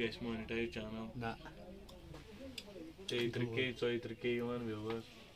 Guys, monetize channel. Nah. 3K, 3K, 1 viewers.